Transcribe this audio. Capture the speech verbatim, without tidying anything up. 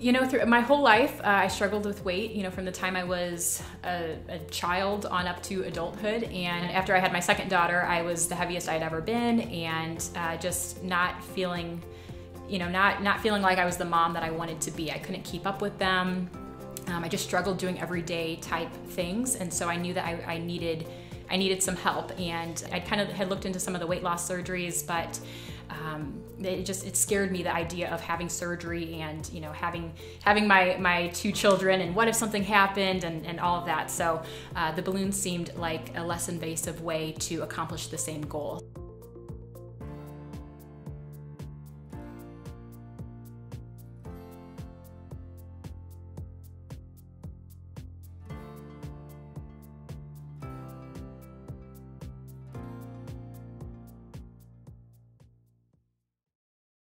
You know, through my whole life, uh, I struggled with weight, you know, from the time I was a, a child on up to adulthood. And after I had my second daughter, I was the heaviest I'd ever been, and uh, just not feeling, you know, not, not feeling like I was the mom that I wanted to be. I couldn't keep up with them. Um, I just struggled doing everyday type things. And so I knew that I, I needed I needed some help, and I kind of had looked into some of the weight loss surgeries, but um, it just it scared me, the idea of having surgery and, you know, having having my my two children, and what if something happened, and, and all of that. So uh, the balloon seemed like a less invasive way to accomplish the same goal.